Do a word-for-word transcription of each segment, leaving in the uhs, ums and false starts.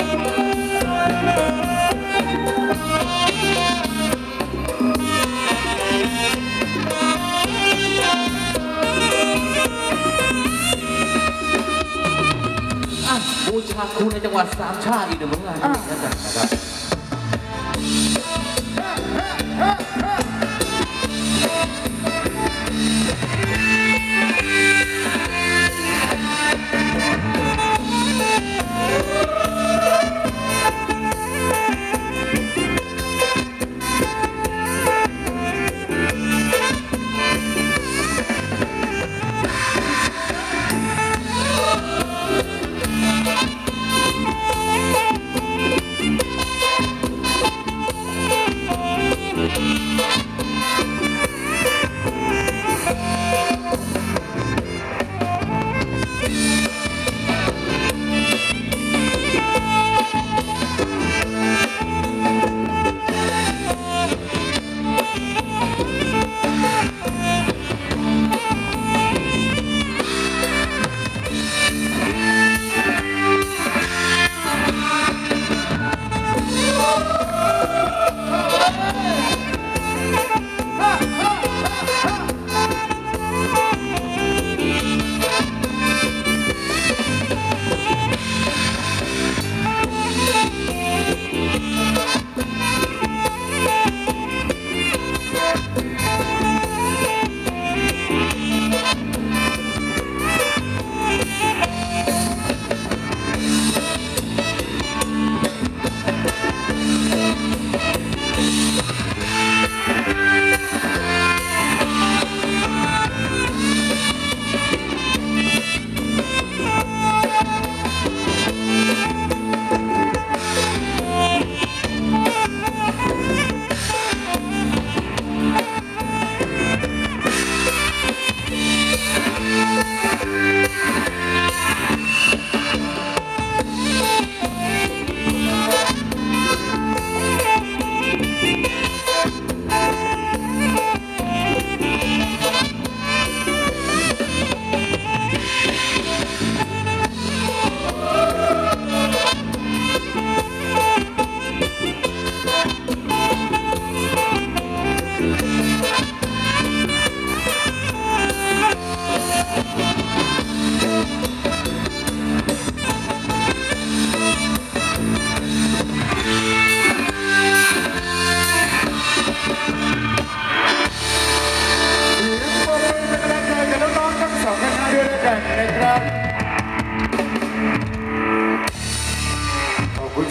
บูชาครูในจังหวัดสามชาติอีกหนึ่งผลงานนะครับ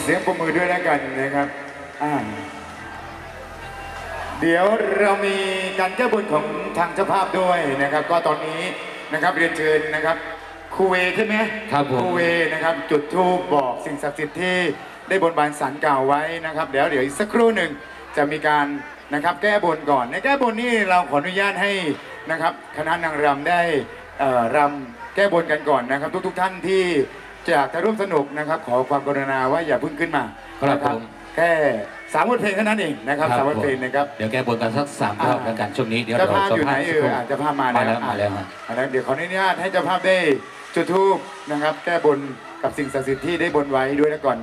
เสียงปรบมือด้วยแล้วกันนะครับเดี๋ยวเรามีการแก้บนของทางเจ้าภาพด้วยนะครับก็ตอนนี้นะครับเรียนเชิญนะครับครูเวใช่ไหมครับครูเวนะครับจุดธูปบอกสิ่งศักดิ์สิทธิ์ที่ได้บนบานศาลกล่าวไว้นะครับเดี๋ยวเดี๋ยวอีกสักครู่หนึ่งจะมีการนะครับแก้บนก่อนในแก้บนนี่เราขออนุญาตให้นะครับคณะนางรำได้รำแก้บนกันก่อนนะครับทุกๆท่านที่อยากจะร่วมสนุกนะครับขอความกรุณาว่าอย่าพึ่งขึ้นมาครับผมแค่สามบทเพลงเท่านั้นเองนะครับสามบทเพลงนะครับเดี๋ยวแก้บนกันสักสามรอบกันกันช่วงนี้เดี๋ยวเราจะพาอยู่ไหนเอออาจจะพามาแล้วมาแล้วนะครับเดี๋ยวขออนุญาตให้เจ้าภาพได้จุดธูปนะครับแก้บนกับสิ่งศักดิ์สิทธิ์ที่ได้บนไว้ด้วยแล้วก่อน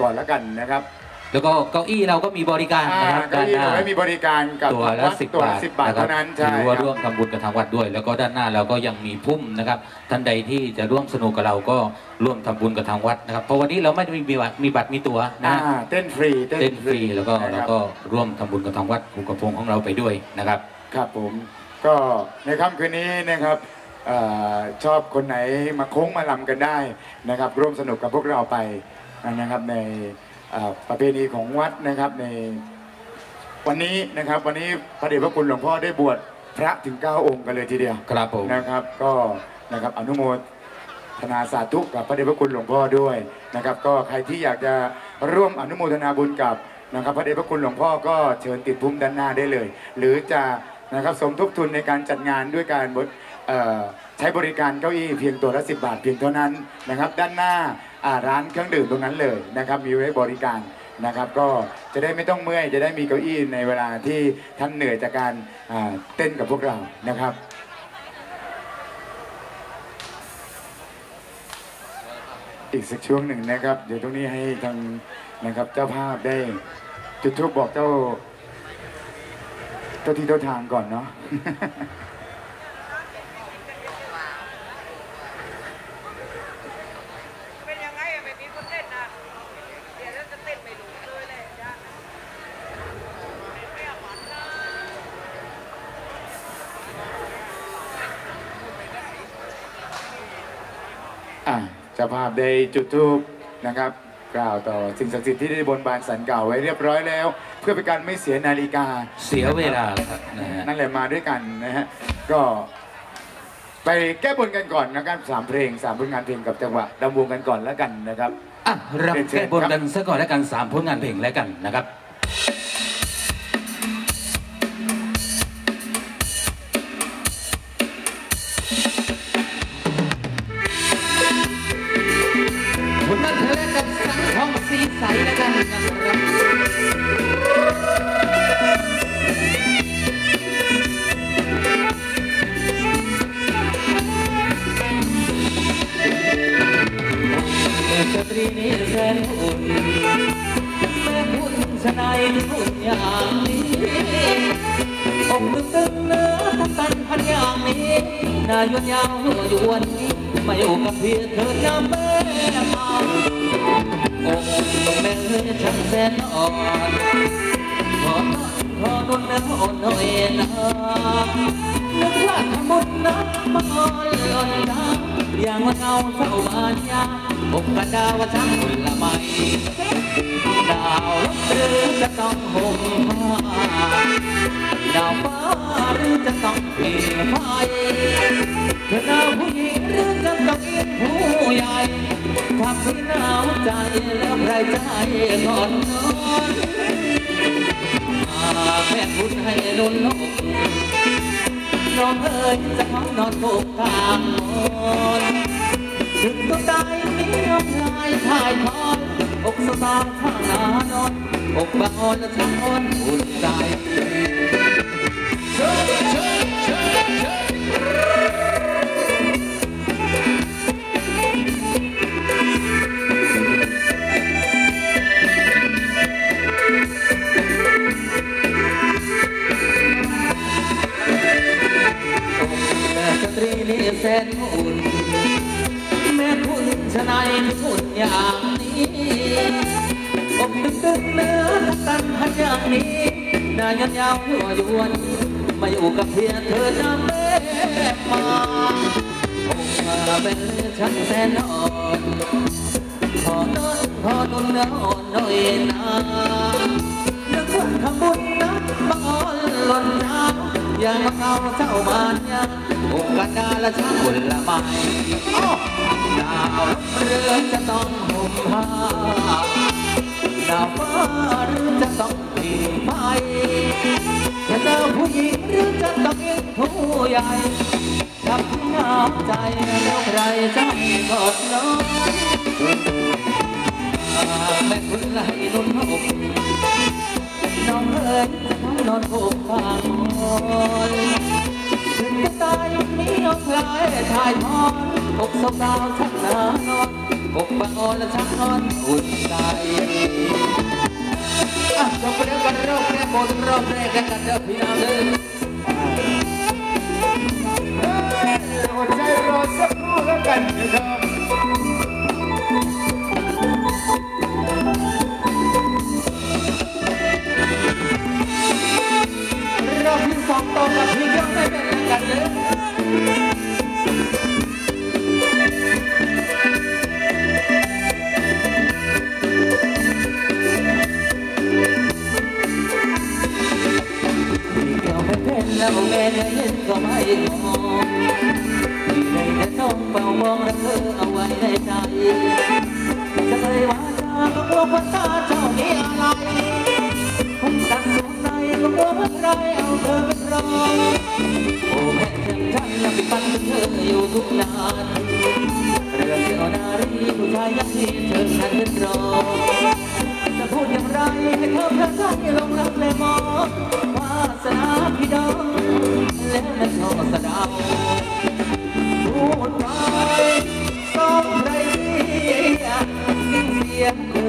ก่อนแล้วกันนะครับแล้วก็เก้าอี้เราก็มีบริการนะครับเก้าอี้เราไม่มีบริการกับตัวละสิบบาทเท่านั้นใช่ร่วมทำบุญกับทางวัดด้วยแล้วก็ด้านหน้าเราก็ยังมีพุ่มนะครับท่านใดที่จะร่วมสนุกกับเราก็ร่วมทำบุญกับทางวัดนะครับเพราะวันนี้เราไม่ได้มีบัตรมีบัตรมีตั๋วนะเต้นฟรีเต้นฟรีแล้วก็แล้วก็ร่วมทำบุญกับทางวัดภูกระพงของเราไปด้วยนะครับครับผมก็ในค่ำคืนนี้นะครับชอบคนไหนมาโค้งมาลำกันได้นะครับร่วมสนุกกับพวกเราไปนะครับในประเพณีของวัดนะครับในวันนี้นะครับวันนี้พระเดชพระคุณหลวงพ่อได้บวชพระถึงเก้าองค์กันเลยทีเดียวครับผมนะครับก็นะครับอนุโมทนาสาธุกับพระเดชพระคุณหลวงพ่อด้วยนะครับก็ใครที่อยากจะร่วมอนุโมทนาบุญกับนะครับพระเดชพระคุณหลวงพ่อก็เชิญติดพุ่มด้านหน้าได้เลยหรือจะนะครับสมทบทุนในการจัดงานด้วยการใช้บริการเก้าอี้เพียงตัวละสิบบาทเพียงเท่านั้นนะครับด้านหน้าร้านเครื่องดื่มตรงนั้นเลยนะครับมีไว้บริการนะครับก็จะได้ไม่ต้องเมื่อยจะได้มีเก้าอี้ในเวลาที่ท่านเหนื่อยจากการเต้นกับพวกเรานะครับ อีกสักช่วงหนึ่งนะครับเดี๋ยวตรงนี้ให้ทางนะครับเจ้าภาพได้จุดธูปบอกเจ้าเจ้าที่เจ้าทางก่อนเนาะเจ้าภาพได้จุดธูปนะครับกล่าวต่อสิ่งศักดิ์สิทธิ์ที่ได้บนบานสันเก่าไว้เรียบร้อยแล้วเพื่อเป็นการไม่เสียนาฬิกาเสียเวลาครับนั่นแหละมาด้วยกันนะฮะก็ไปแก้บนกันก่อนนะครับสามเพลงสามผลงานเพลงกับจังหวะดำวงกันก่อนแล้วกันนะครับอ่ะรับแก้บนกันซะก่อนแล้วกันสามผลงานเพลงแล้วกันนะครับ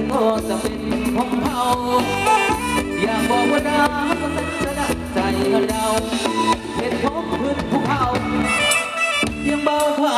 ก็จะเป็นของเขาอยากบอกว่าดาวก็สักระดับใจเราเห็นท้องพื้นภูเขายังเบาผ่า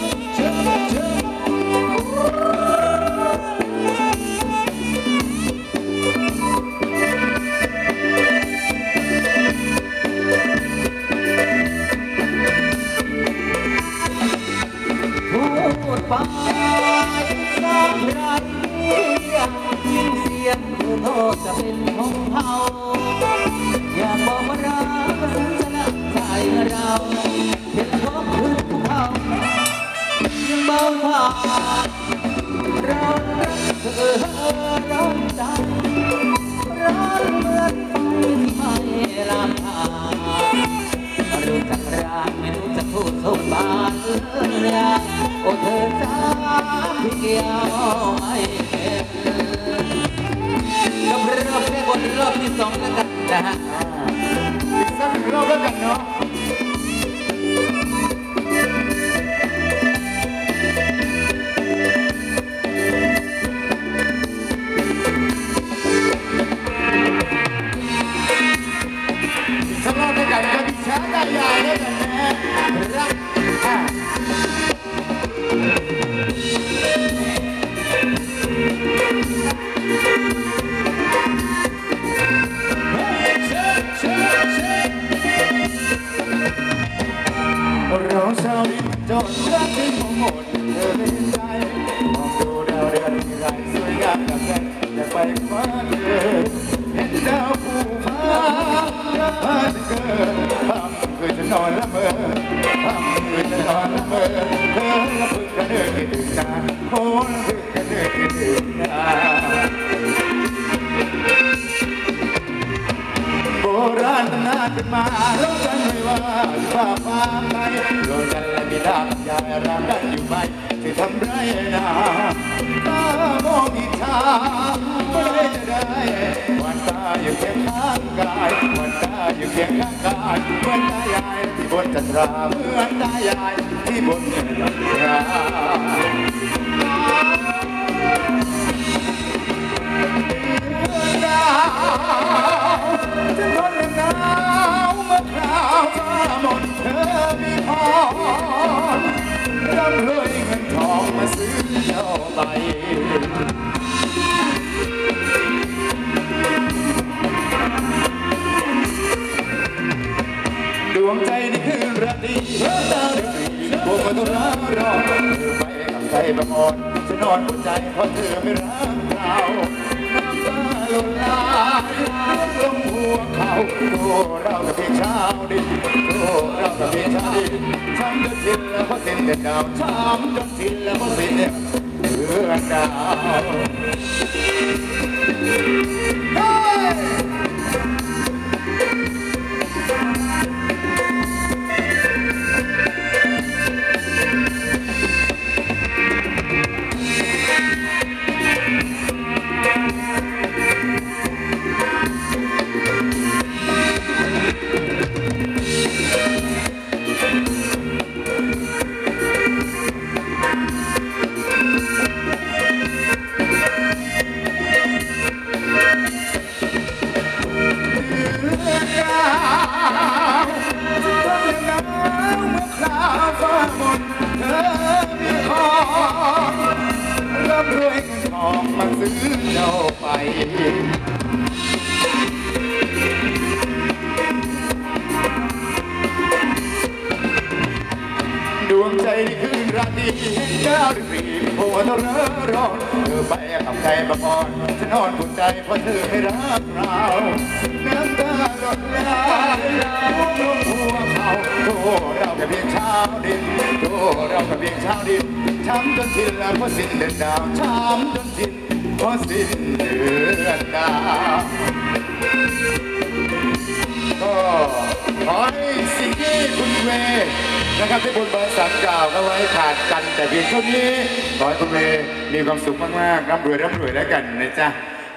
ป็นของเขาอย่าบอกว่ารักก็สัญชาติใจเราเห็นพบคืนของเขายังเบาผาเรารักเธอเราใจเราเมื่อไปที่ไม่ลำพังรู้จักรักไม่รู้จักพูดสมบัติโอ้เธอสาวที่เกี่ยวไม่รอบที่สองแล้วกันนะฮะอีกสักรอบแล้วกันเนาะอีกสักรอบแล้วกันกับช้างใหญ่ๆแล้วกันนะรักเราเศร้าจนเรื่องที่ผมหมดเธอเป็นใจมองดูดาวเรือนที่ไรสวยงามดังใจจะไปฟ้าเกิดเห็นดาวภูฟ้าฟ้าจะเกิดค่ำคืนจะนอนละเมอค่ำคืนจะนอนละเมอเธอละพึกกระเดื่องกินตาโอ้ละพึกกระเดื่องกินตาโบราณนานเป็นมาแล้วกันไม่ว่าฟ้าฟ้าไปโดนกันและมีดาบยายรำกันอยู่ไปจะทำไรนะตามองอีกทางไม่ได้จะได้วันตาอยู่เคียงข้างกายวันตาอยู่เคียงข้างกายเหมือนตายายที่บนจันทราเหมือนตายายที่บนจันทราจะทนหนาวเมื่อคราวฟ้าหมดเธอมีพอร่ำรวยเงินทองมาซื้อเจ้าใบดวงใจนี่คือรักดีเธอตาดีพวกมันต้องรักรอไปกับใจประมอนจะนอนหัวใจเพราะเธอไม่รักเราลมลายลมหัวเขาโอ้เรากับพี่เช้าดิโอ้เรากับพี่เช้าดิช้ำจนสิ้นแล้วพอสิ้นแต่ดาวช้ำจนสิ้นแล้วพอสิ้นเนี่ยเดือดดาวเฮ้ยข นะครับที่บุญบริษัทกล่าวเอาไว้ขาดกันแต่เพียงเท่านี้ขอให้คุณเมย์มีความสุขมากๆร่ำรวยร่ำรวยแล้วกันนะจ๊ะ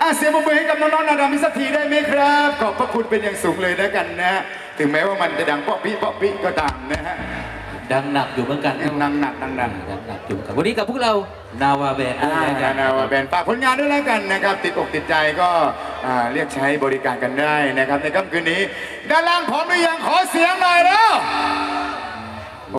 อาเสียบมือให้กับน้องๆนาดามิสักทีได้ไหมครับขอบพระคุณเป็นอย่างสูงเลยแล้วกันนะถึงแม้ว่ามันจะดังเปาะพี่เปาะพี่ก็ตามนะฮะดังหนักอยู่เหมือนกันดังหนักดังหนักดังหนักอยู่ครับวันนี้กับพวกเรานาวาแบนนาวาแบนฝากผลงานด้วยแล้วกันนะครับติดอกติดใจก็เรียกใช้บริการกันได้นะครับในค่ำคืนนี้ด้านล่างพร้อมหรือยังขอเสียงหน่อยแล้ว